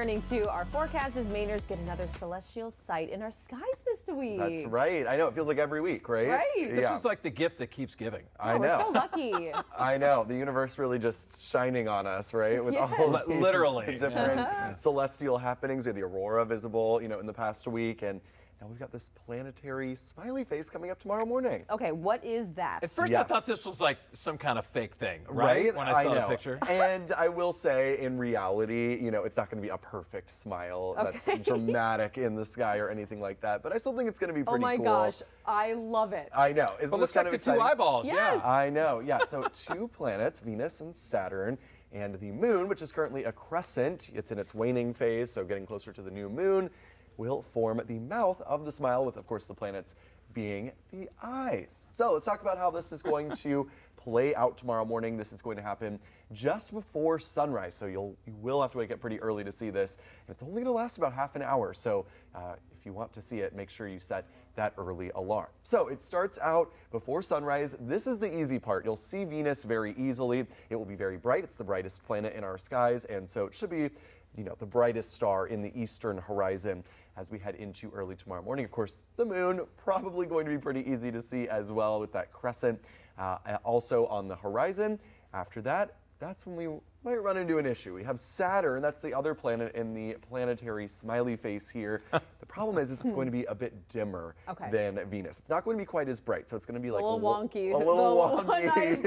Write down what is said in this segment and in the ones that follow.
Turning to our forecast as Mainers get another celestial sight in our skies this week. That's right. I know. It feels like every week, right? Right. This is like the gift that keeps giving. I know. We're so lucky. I know. The universe really just shining on us, right? With all these different celestial happenings. We had the aurora visible, you know, in the past week, and now we've got this planetary smiley face coming up tomorrow morning. Okay, what is that? At first I thought this was like some kind of fake thing, right? When I saw the picture. And I will say, in reality, you know, it's not going to be a perfect smile that's dramatic in the sky or anything like that. But I still think it's going to be pretty cool. Oh my gosh, I love it. I know. Isn't this kind of exciting? It looks like the two eyeballs, I know, so two planets, Venus and Saturn. And the moon, which is currently a crescent, it's in its waning phase, so getting closer to the new moon, will form the mouth of the smile, with, of course, the planets being the eyes. So let's talk about how this is going to play out tomorrow morning. This is going to happen just before sunrise, so you will have to wake up pretty early to see this. And it's only going to last about half an hour, so if you want to see it, make sure you set that early alarm. So it starts out before sunrise. This is the easy part. You'll see Venus very easily. It will be very bright. It's the brightest planet in our skies, and so it should be, you know, the brightest star in the eastern horizon as we head into early tomorrow morning. Of course, the moon probably going to be pretty easy to see as well, with that crescent also on the horizon. After that, that's when we might run into an issue. We have Saturn, that's the other planet in the planetary smiley face here. The problem is it's going to be a bit dimmer than Venus. It's not going to be quite as bright, so it's going to be like a little wonky. A little wonky.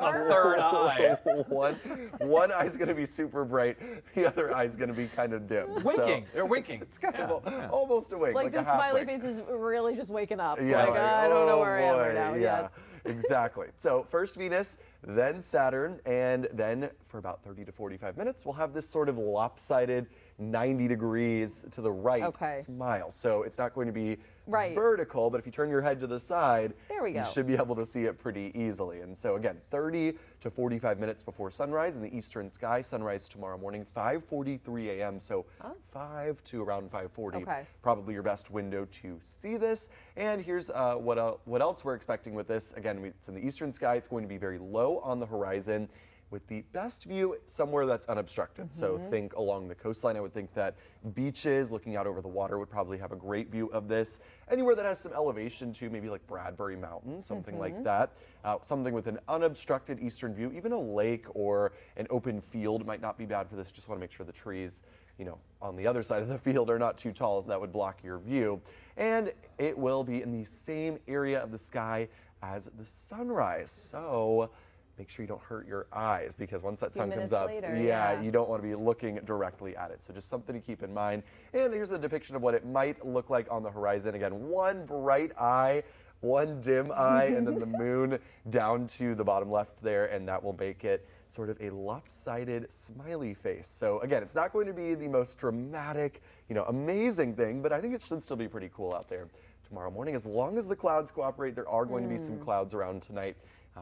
A third eye. One eye's going to be super bright. The other eye's going to be kind of dim. Winking. They're winking. It's kind of almost awake. Like the smiley face is really just waking up. Yeah, like, I don't know where I am right now. Yeah. Exactly. So first Venus, then Saturn, and then for about 30 to 45 minutes, we'll have this sort of lopsided 90 degrees to the right smile. So it's not going to be vertical, but if you turn your head to the side, you should be able to see it pretty easily. And so again, 30 to 45 minutes before sunrise in the eastern sky. Sunrise tomorrow morning, 5:43 a.m. So 5 to around 5:40, probably your best window to see this. And here's what else we're expecting with this. Again, it's in the eastern sky. It's going to be very low on the horizon, with the best view somewhere that's unobstructed. So think along the coastline. I would think that beaches, looking out over the water, would probably have a great view of this. Anywhere that has some elevation too, maybe like Bradbury Mountain, something like that. Something with an unobstructed eastern view, even a lake or an open field might not be bad for this. Just want to make sure the trees, you know, on the other side of the field are not too tall, so that would block your view. And it will be in the same area of the sky as the sunrise. So make sure you don't hurt your eyes, because once that sun comes up, you don't want to be looking directly at it. So just something to keep in mind. And here's a depiction of what it might look like on the horizon. Again, one bright eye, one dim eye, and then the moon down to the bottom left there, and that will make it sort of a lopsided smiley face. So again, it's not going to be the most dramatic, you know, amazing thing, but I think it should still be pretty cool out there tomorrow morning, as long as the clouds cooperate. There are going to be some clouds around tonight.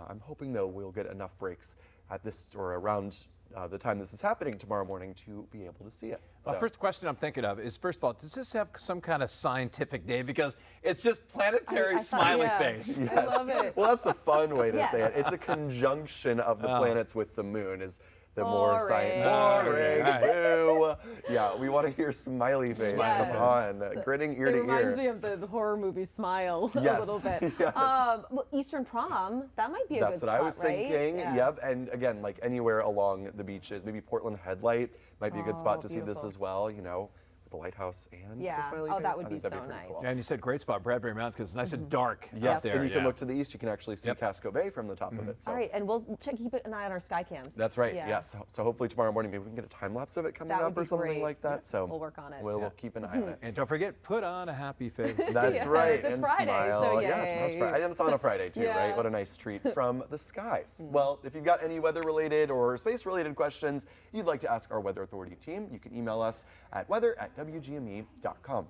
I'm hoping, though, we'll get enough breaks at this or around the time this is happening tomorrow morning to be able to see it. The first question I'm thinking of is, first of all, does this have some kind of scientific name? Because it's just planetary smiley face. Yes. I love it. Well, that's the fun way to say it. It's a conjunction of the planets with the moon is the more scientific. Yeah, we want to hear smiley face. Come on, grinning ear to ear. It reminds me of the horror movie Smile a little bit. Well, Eastern Prom, that might be a good spot, right? That's what I was thinking. Yep, and again, like anywhere along the beaches, maybe Portland Headlight might be a good spot to see this as well. You know, the lighthouse and the smiley face. That would be so nice. Cool. Yeah, and you said great spot, Bradbury Mountain, because it's nice and dark out there. And you can look to the east. You can actually see Casco Bay from the top of it. So. All right, and we'll keep an eye on our sky cams. That's right. Yes. Yeah. So hopefully tomorrow morning, maybe we can get a time lapse of it coming up or something like that. Yeah. So we'll work on it. We'll keep an eye on it. And don't forget, put on a happy face. That's right. It's Friday, smile. So tomorrow's Friday. And it's on a Friday too, right? What a nice treat from the skies. Well, if you've got any weather-related or space-related questions you'd like to ask our Weather Authority team, you can email us at weather@wgme.com.